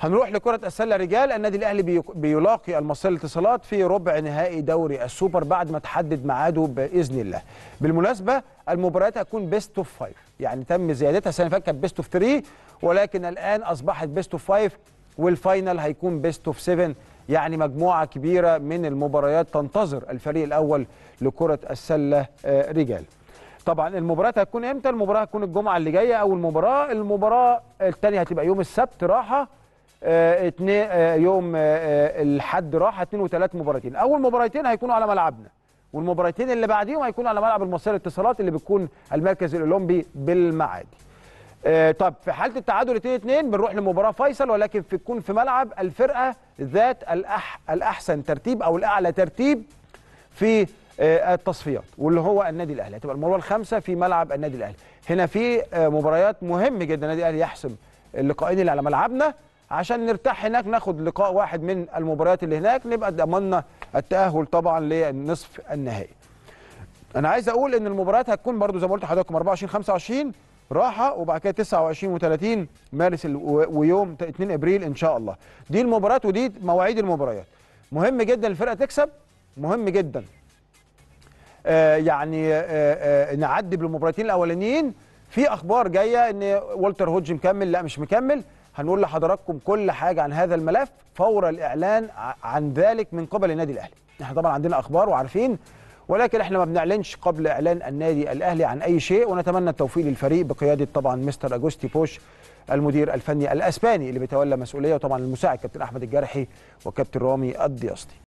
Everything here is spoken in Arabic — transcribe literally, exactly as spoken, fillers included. هنروح لكرة السلة رجال. النادي الاهلي بيلاقي المصرية للاتصالات في ربع نهائي دوري السوبر بعد ما تحدد ميعاده باذن الله. بالمناسبه المباريات هتكون بيست اوف خمسة، يعني تم زيادتها، السنه اللي فاتت كانت بيست اوف ثلاثة ولكن الان اصبحت بيست اوف خمسة، والفاينل هيكون بيست اوف سبعة. يعني مجموعه كبيره من المباريات تنتظر الفريق الاول لكرة السلة رجال. طبعا المباريات هتكون امتى؟ المباراه هتكون الجمعه اللي جايه اول مباراه، المباراه الثانيه هتبقى يوم السبت راحه، آه اتنين آه يوم آه الحد راحه، اثنين وثلاث مباراتين. اول مباراتين هيكونوا على ملعبنا، والمباراتين اللي بعديهم هيكونوا على ملعب المصرية للاتصالات اللي بتكون المركز الاولمبي بالمعادي. آه طب في حاله التعادل اتنين اتنين بنروح لمباراه فيصل، ولكن بتكون في ملعب الفرقه ذات الأح الاحسن ترتيب او الاعلى ترتيب في آه التصفيات، واللي هو النادي الاهلي. هتبقى المباراه الخامسه في ملعب النادي الاهلي. هنا في آه مباريات مهم جدا النادي الاهلي يحسم اللقاءين اللي على ملعبنا عشان نرتاح هناك، ناخد لقاء واحد من المباريات اللي هناك نبقى ضمننا التأهل طبعا للنصف النهائي. أنا عايز أقول إن المباريات هتكون برضو زي ما قلت لحضراتكم أربعة وعشرين خمسة وعشرين راحة، وبعد كده تسعة وعشرين وثلاثين مارس ويوم اثنين ابريل إن شاء الله. دي المباريات ودي مواعيد المباريات. مهم جدا الفرقة تكسب، مهم جدا آه يعني آه آه نعدي بالمباراتين الأولانيين. في أخبار جاية إن والتر هوجي مكمل، لا مش مكمل. هنقول لحضراتكم كل حاجه عن هذا الملف فور الاعلان عن ذلك من قبل النادي الاهلي. احنا طبعا عندنا اخبار وعارفين، ولكن احنا ما بنعلنش قبل اعلان النادي الاهلي عن اي شيء، ونتمنى التوفيق للفريق بقياده طبعا مستر اجوستي بوش المدير الفني الاسباني اللي بيتولى مسؤوليه، وطبعا المساعد كابتن احمد الجارحي وكابتن رامي الضياصي.